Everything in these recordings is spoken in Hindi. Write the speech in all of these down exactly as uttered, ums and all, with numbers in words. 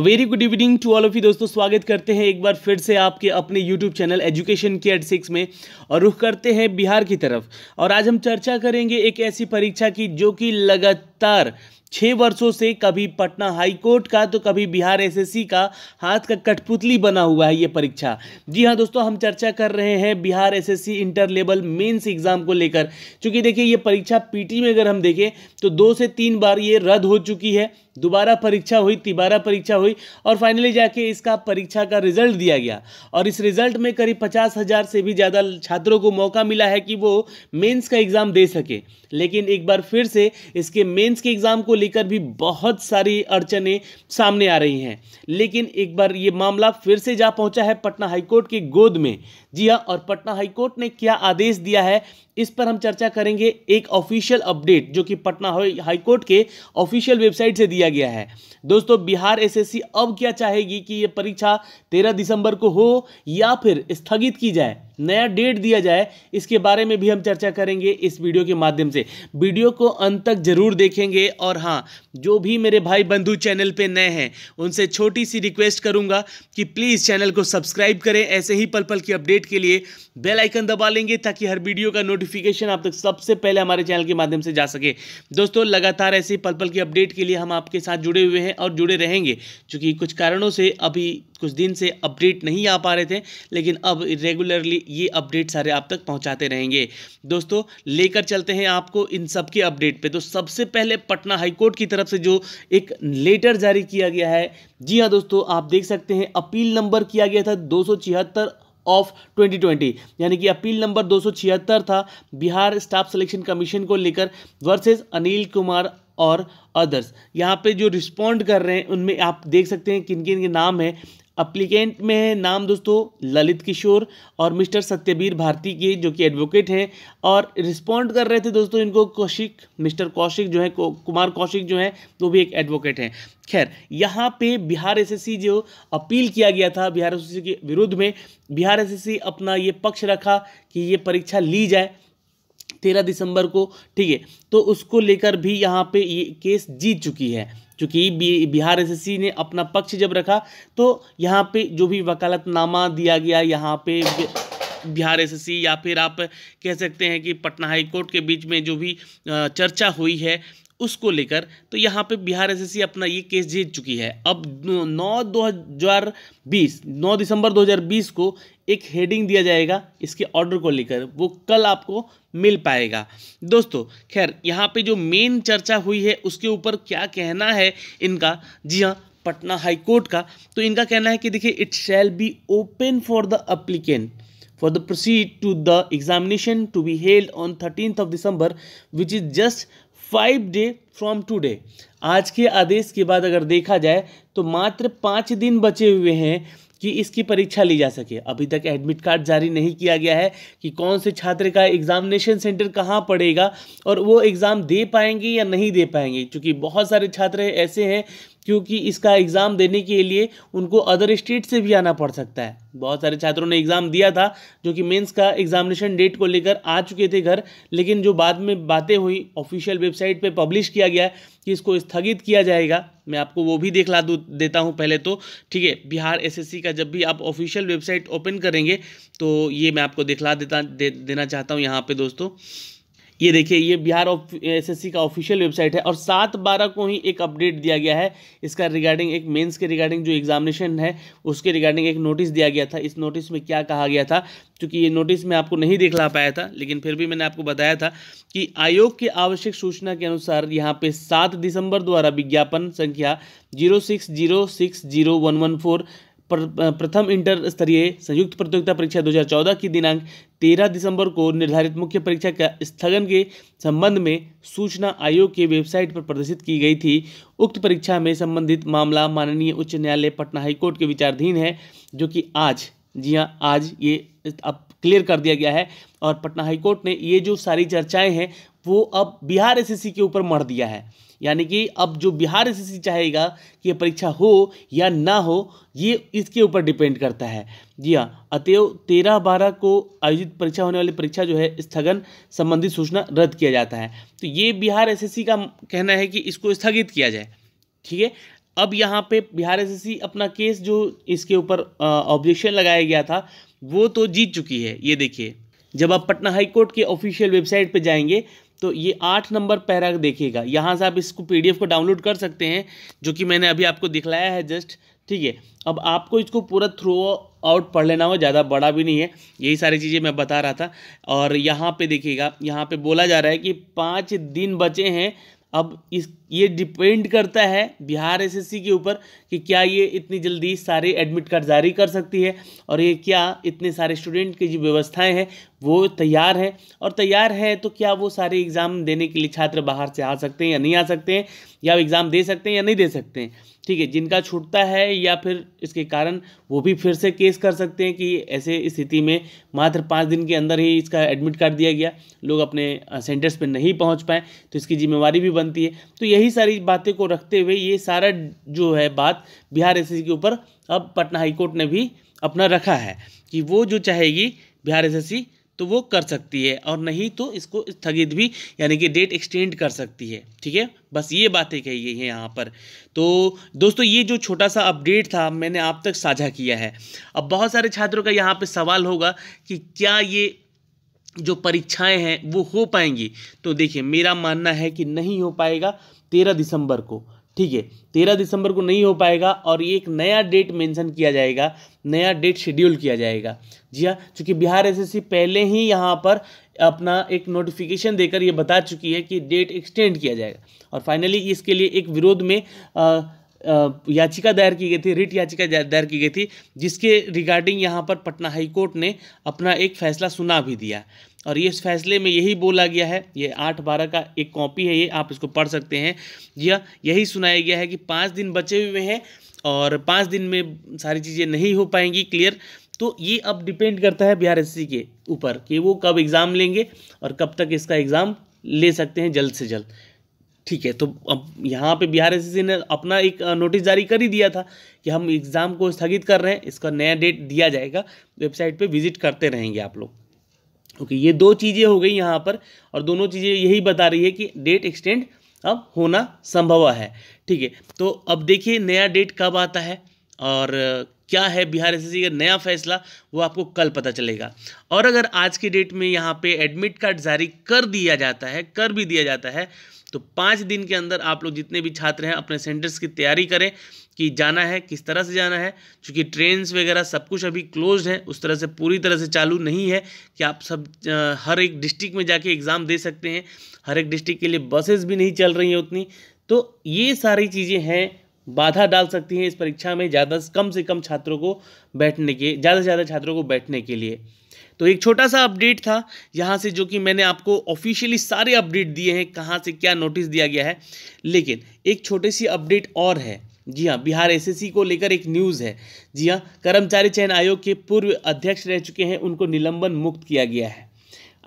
Very good evening to all of you दोस्तों, स्वागत करते हैं एक बार फिर से आपके अपने यूट्यूब चैनल एजुकेशन की एट सिक्स में और रुख करते हैं बिहार की तरफ। और आज हम चर्चा करेंगे एक ऐसी परीक्षा की जो कि लगातार छः वर्षों से कभी पटना हाई कोर्ट का तो कभी बिहार एसएससी का हाथ का कठपुतली बना हुआ है ये परीक्षा। जी हाँ दोस्तों, हम चर्चा कर रहे हैं Bihar SSC inter level mains exam को लेकर। चूँकि देखिए ये परीक्षा पीटी में अगर हम देखें तो दो से तीन बार ये रद्द हो चुकी है, दोबारा परीक्षा हुई, तिबारा परीक्षा हुई और फाइनली जाके इसका परीक्षा का रिजल्ट दिया गया। और इस रिजल्ट में करीब पचास हज़ार से भी ज़्यादा छात्रों को मौका मिला है कि वो मेंस का एग्ज़ाम दे सके। लेकिन एक बार फिर से इसके मेंस के एग्ज़ाम को लेकर भी बहुत सारी अड़चनें सामने आ रही हैं। लेकिन एक बार ये मामला फिर से जा पहुंचा है पटना हाईकोर्ट की गोद में। जी हाँ, और पटना हाईकोर्ट ने क्या आदेश दिया है इस पर हम चर्चा करेंगे। एक ऑफिशियल अपडेट जो कि पटना हाईकोर्ट के ऑफिशियल वेबसाइट से दिया गया है। दोस्तों, बिहार एसएससी अब क्या चाहेगी कि ये परीक्षा तेरह दिसंबर को हो या फिर स्थगित की जाए, नया डेट दिया जाए, इसके बारे में भी हम चर्चा करेंगे इस वीडियो के माध्यम से। वीडियो को अंत तक जरूर देखेंगे। और हाँ, जो भी मेरे भाई बंधु चैनल पे नए हैं उनसे छोटी सी रिक्वेस्ट करूंगा कि प्लीज़ चैनल को सब्सक्राइब करें। ऐसे ही पल पल की अपडेट के लिए बेल आइकन दबा लेंगे ताकि हर वीडियो का नोटिफिकेशन आप तक सबसे पहले हमारे चैनल के माध्यम से जा सके। दोस्तों, लगातार ऐसे पल पल की अपडेट के लिए हम आपके साथ जुड़े हुए हैं और जुड़े रहेंगे। चूँकि कुछ कारणों से अभी कुछ दिन से अपडेट नहीं आ पा रहे थे, लेकिन अब रेगुलरली ये अपडेट सारे आप तक पहुंचाते रहेंगे। दोस्तों, लेकर चलते हैं आपको इन सब के अपडेट पे। तो सबसे पहले पटना हाईकोर्ट की तरफ से जो एक लेटर जारी किया गया है, जी हाँ दोस्तों, आप देख सकते हैं अपील नंबर किया गया था दो सौ छिहत्तर ऑफ ट्वेंटी ट्वेंटी, यानी कि अपील नंबर दो सौ छिहत्तर था बिहार स्टाफ सिलेक्शन कमीशन को लेकर वर्सेस अनिल कुमार और अदर्स। यहाँ पे जो रिस्पॉन्ड कर रहे हैं उनमें आप देख सकते हैं किन किन के नाम है। अप्लीकेंट में है नाम दोस्तों ललित किशोर और मिस्टर सत्यवीर भारती के जो कि एडवोकेट हैं। और रिस्पॉन्ड कर रहे थे दोस्तों इनको कौशिक, मिस्टर कौशिक जो है, कुमार कौशिक जो है, वो भी एक एडवोकेट हैं। खैर, यहाँ पे बिहार एसएससी जो अपील किया गया था बिहार एसएससी के विरुद्ध में, बिहार एसएससी अपना ये पक्ष रखा कि ये परीक्षा ली जाए तेरह दिसंबर को, ठीक है। तो उसको लेकर भी यहाँ पे ये केस जीत चुकी है। चूँकि बिहार एसएससी ने अपना पक्ष जब रखा तो यहाँ पे जो भी वकालतनामा दिया गया, यहाँ पे बिहार एसएससी या फिर आप कह सकते हैं कि पटना हाई कोर्ट के बीच में जो भी चर्चा हुई है उसको लेकर, तो यहाँ पे बिहार एसएससी अपना ये केस जीत चुकी है। अब नौ दिसंबर दो हज़ार बीस को एक हेडिंग दिया जाएगा इसके ऑर्डर को लेकर, वो कल आपको मिल पाएगा दोस्तों। खैर, यहाँ पे जो मेन चर्चा हुई है उसके ऊपर क्या कहना है इनका, जी हाँ, पटना हाई कोर्ट का। तो इनका कहना है कि देखिए, it shall be open for the applicant for the proceed to the examination to be held on thirteenth of December, which is just five day from today। आज के आदेश के बाद अगर देखा जाए तो मात्र पाँच दिन बचे हुए हैं कि इसकी परीक्षा ली जा सके। अभी तक एडमिट कार्ड जारी नहीं किया गया है कि कौन से छात्र का एग्जामिनेशन सेंटर कहाँ पड़ेगा और वो एग्ज़ाम दे पाएंगे या नहीं दे पाएंगे। क्योंकि बहुत सारे छात्र ऐसे हैं क्योंकि इसका एग्ज़ाम देने के लिए उनको अदर स्टेट से भी आना पड़ सकता है। बहुत सारे छात्रों ने एग्ज़ाम दिया था जो कि मेंस का एग्जामिनेशन डेट को लेकर आ चुके थे घर, लेकिन जो बाद में बातें हुई ऑफिशियल वेबसाइट पे पब्लिश किया गया है कि इसको स्थगित किया जाएगा। मैं आपको वो भी दिखला दू देता हूँ पहले तो, ठीक है। बिहार एसएससी का जब भी आप ऑफिशियल वेबसाइट ओपन करेंगे तो ये मैं आपको दिखला देता दे, देना चाहता हूँ यहाँ पर दोस्तों। ये देखिए, ये बिहार एसएससी का ऑफिशियल वेबसाइट है और सात बारह को ही एक अपडेट दिया गया है इसका रिगार्डिंग, एक मेंस के रिगार्डिंग जो एग्जामिनेशन है उसके रिगार्डिंग एक नोटिस दिया गया था। इस नोटिस में क्या कहा गया था, क्योंकि ये नोटिस मैं आपको नहीं दिखला पाया था, लेकिन फिर भी मैंने आपको बताया था कि आयोग के आवश्यक सूचना के अनुसार यहाँ पे सात दिसंबर द्वारा विज्ञापन संख्या zero six zero six zero one one four प्रथम इंटर स्तरीय संयुक्त प्रतियोगिता परीक्षा दो हज़ार चौदह की दिनांक तेरह दिसंबर को निर्धारित मुख्य परीक्षा का स्थगन के संबंध में सूचना आयोग के वेबसाइट पर प्रदर्शित की गई थी। उक्त परीक्षा में संबंधित मामला माननीय उच्च न्यायालय पटना हाईकोर्ट के विचाराधीन है, जो कि आज, जी हाँ, आज ये अब क्लियर कर दिया गया है। और पटना हाईकोर्ट ने ये जो सारी चर्चाएं हैं वो अब बिहार एसएससी के ऊपर मढ़ दिया है। यानी कि अब जो बिहार एसएससी चाहेगा कि ये परीक्षा हो या ना हो, ये इसके ऊपर डिपेंड करता है। जी हाँ, अतएव तेरह बारह को आयोजित परीक्षा होने वाली परीक्षा जो है स्थगन संबंधी सूचना रद्द किया जाता है। तो ये बिहार एसएससी का कहना है कि इसको स्थगित किया जाए, ठीक है। अब यहाँ पे बिहार एसएससी अपना केस जो इसके ऊपर ऑब्जेक्शन लगाया गया था वो तो जीत चुकी है। ये देखिए, जब आप पटना हाई कोर्ट के ऑफिशियल वेबसाइट पे जाएंगे तो ये आठ नंबर पैरा देखिएगा, यहाँ से आप इसको पीडीएफ को डाउनलोड कर सकते हैं जो कि मैंने अभी आपको दिखलाया है जस्ट, ठीक है। अब आपको इसको पूरा थ्रू आउट पढ़ लेना हो, ज़्यादा बड़ा भी नहीं है, यही सारी चीज़ें मैं बता रहा था। और यहाँ पे देखिएगा, यहाँ पे बोला जा रहा है कि पाँच दिन बचे हैं। अब इस ये डिपेंड करता है बिहार एसएससी के ऊपर कि क्या ये इतनी जल्दी सारे एडमिट कार्ड जारी कर सकती है और ये क्या इतने सारे स्टूडेंट की जो व्यवस्थाएं हैं वो तैयार हैं, और तैयार है तो क्या वो सारे एग्ज़ाम देने के लिए छात्र बाहर से आ सकते हैं या नहीं आ सकते हैं, या एग्ज़ाम दे सकते हैं या नहीं दे सकते हैं, ठीक है। जिनका छूटता है या फिर इसके कारण वो भी फिर से केस कर सकते हैं कि ऐसे स्थिति में मात्र पाँच दिन के अंदर ही इसका एडमिट कार्ड दिया गया, लोग अपने सेंटर्स पर नहीं पहुँच पाए तो इसकी जिम्मेवारी भी बनती है। तो यही सारी बातें को रखते हुए ये सारा जो है बात बिहार एसएससी के ऊपर अब पटना हाईकोर्ट ने भी अपना रखा है कि वो जो चाहेगी बिहार एसएससी तो वो कर सकती है, और नहीं तो इसको स्थगित भी यानी कि डेट एक्सटेंड कर सकती है, ठीक है। बस ये बातें कही गई हैं यहाँ पर। तो दोस्तों ये जो छोटा सा अपडेट था मैंने आप तक साझा किया है। अब बहुत सारे छात्रों का यहाँ पर सवाल होगा कि क्या ये जो परीक्षाएं हैं वो हो पाएंगी, तो देखिए मेरा मानना है कि नहीं हो पाएगा तेरह दिसंबर को, ठीक है। तेरह दिसंबर को नहीं हो पाएगा और ये एक नया डेट मेंशन किया जाएगा, नया डेट शेड्यूल किया जाएगा। जी हाँ, चूँकि बिहार एसएससी पहले ही यहाँ पर अपना एक नोटिफिकेशन देकर ये बता चुकी है कि डेट एक्सटेंड किया जाएगा, और फाइनली इसके लिए एक विरोध में आ, याचिका दायर की गई थी, रिट याचिका दायर की गई थी, जिसके रिगार्डिंग यहाँ पर पटना हाई कोर्ट ने अपना एक फैसला सुना भी दिया। और ये इस फैसले में यही बोला गया है, ये आठ बारह का एक कॉपी है, ये आप इसको पढ़ सकते हैं। या यही सुनाया गया है कि पाँच दिन बचे हुए हैं और पाँच दिन में सारी चीज़ें नहीं हो पाएंगी क्लियर। तो ये अब डिपेंड करता है बिहार एसएससी के ऊपर कि वो कब एग्ज़ाम लेंगे और कब तक इसका एग्ज़ाम ले सकते हैं जल्द से जल्द, ठीक है। तो अब यहाँ पे बिहार एसएससी ने अपना एक नोटिस जारी कर ही दिया था कि हम एग्ज़ाम को स्थगित कर रहे हैं, इसका नया डेट दिया जाएगा, वेबसाइट पे विजिट करते रहेंगे आप लोग। ओके okay, ये दो चीज़ें हो गई यहाँ पर, और दोनों चीज़ें यही बता रही है कि डेट एक्सटेंड अब होना संभव है, ठीक है। तो अब देखिए नया डेट कब आता है और क्या है बिहार एसएससी का नया फैसला, वो आपको कल पता चलेगा। और अगर आज के डेट में यहाँ पे एडमिट कार्ड जारी कर दिया जाता है, कर भी दिया जाता है, तो पाँच दिन के अंदर आप लोग जितने भी छात्र हैं अपने सेंटर्स की तैयारी करें कि जाना है किस तरह से जाना है, क्योंकि ट्रेन्स वगैरह सब कुछ अभी क्लोज हैं, उस तरह से पूरी तरह से चालू नहीं है कि आप सब हर एक डिस्ट्रिक्ट में जाके एग्ज़ाम दे सकते हैं, हर एक डिस्ट्रिक्ट के लिए बसेस भी नहीं चल रही हैं उतनी। तो ये सारी चीज़ें हैं, बाधा डाल सकती हैं इस परीक्षा में ज़्यादा कम से कम छात्रों को बैठने के, ज़्यादा से ज़्यादा छात्रों को बैठने के लिए। तो एक छोटा सा अपडेट था यहाँ से, जो कि मैंने आपको ऑफिशियली सारे अपडेट दिए हैं कहाँ से क्या नोटिस दिया गया है। लेकिन एक छोटी सी अपडेट और है, जी हाँ, बिहार एसएससी को लेकर एक न्यूज़ है। जी हाँ, कर्मचारी चयन आयोग के पूर्व अध्यक्ष रह चुके हैं, उनको निलंबन मुक्त किया गया है।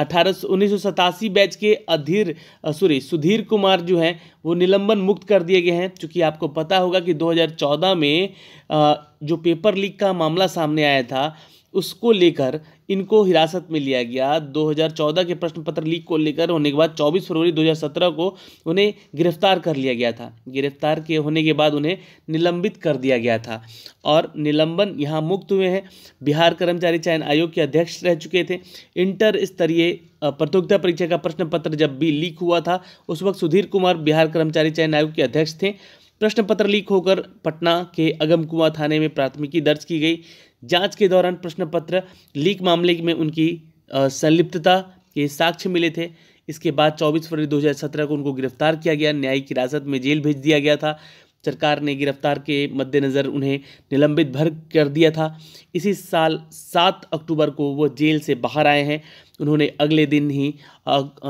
अठारह उन्नीस सौ सतासी बैच के अधीर सॉरी सुधीर कुमार जो हैं वो निलंबन मुक्त कर दिए गए हैं। चूँकि आपको पता होगा कि दो हज़ार चौदह में जो पेपर लीक का मामला सामने आया था उसको लेकर इनको हिरासत में लिया गया। दो हज़ार चौदह के प्रश्न पत्र लीक को लेकर होने के बाद चौबीस फरवरी दो हज़ार सत्रह को उन्हें गिरफ्तार कर लिया गया था। गिरफ्तार के होने के बाद उन्हें निलंबित कर दिया गया था और निलंबन यहाँ मुक्त हुए हैं। बिहार कर्मचारी चयन आयोग के अध्यक्ष रह चुके थे। इंटर स्तरीय प्रतियोगिता परीक्षा का प्रश्न पत्र जब भी लीक हुआ था उस वक्त सुधीर कुमार बिहार कर्मचारी चयन आयोग के अध्यक्ष थे। प्रश्न पत्र लीक होकर पटना के अगमकुआं थाने में प्राथमिकी दर्ज की गई। जांच के दौरान प्रश्न पत्र लीक मामले में उनकी संलिप्तता के साक्ष्य मिले थे। इसके बाद चौबीस फरवरी दो हज़ार सत्रह को उनको गिरफ्तार किया गया, न्यायिक हिरासत में जेल भेज दिया गया था। सरकार ने गिरफ्तार के मद्देनज़र उन्हें निलंबित भर कर दिया था। इसी साल सात अक्टूबर को वो जेल से बाहर आए हैं। उन्होंने अगले दिन ही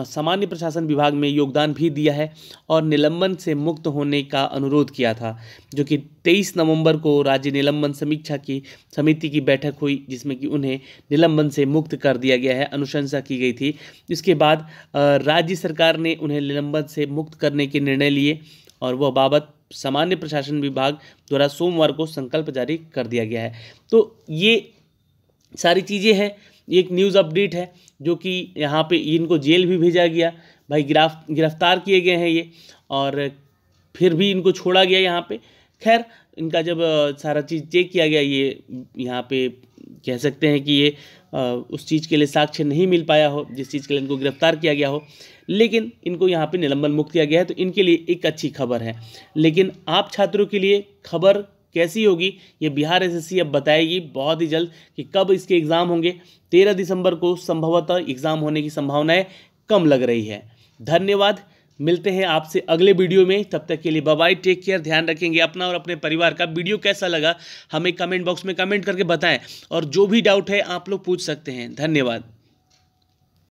सामान्य प्रशासन विभाग में योगदान भी दिया है और निलंबन से मुक्त होने का अनुरोध किया था, जो कि तेईस नवंबर को राज्य निलंबन समीक्षा की समिति की बैठक हुई जिसमें कि उन्हें निलंबन से मुक्त कर दिया गया है, अनुशंसा की गई थी। इसके बाद राज्य सरकार ने उन्हें निलंबन से मुक्त करने के निर्णय लिए और वह बाबत सामान्य प्रशासन विभाग द्वारा सोमवार को संकल्प जारी कर दिया गया है। तो ये सारी चीज़ें हैं, ये एक न्यूज़ अपडेट है जो कि यहाँ पे इनको जेल भी भेजा गया, भाई गिरफ्तार किए गए हैं ये, और फिर भी इनको छोड़ा गया यहाँ पे। खैर इनका जब सारा चीज़ चेक किया गया, ये यहाँ पे कह सकते हैं कि ये उस चीज़ के लिए साक्ष्य नहीं मिल पाया हो जिस चीज़ के लिए इनको गिरफ्तार किया गया हो, लेकिन इनको यहाँ पे निलंबन मुक्त किया गया है, तो इनके लिए एक अच्छी खबर है। लेकिन आप छात्रों के लिए खबर कैसी होगी ये बिहार एसएससी अब बताएगी बहुत ही जल्द कि कब इसके एग्ज़ाम होंगे। तेरह दिसंबर को संभवतः एग्ज़ाम होने की संभावनाएँ कम लग रही है। धन्यवाद, मिलते हैं आपसे अगले वीडियो में, तब तक के लिए बाय बाय, टेक केयर, ध्यान रखेंगे अपना और अपने परिवार का। वीडियो कैसा लगा हमें कमेंट बॉक्स में कमेंट करके बताएं और जो भी डाउट है आप लोग पूछ सकते हैं। धन्यवाद।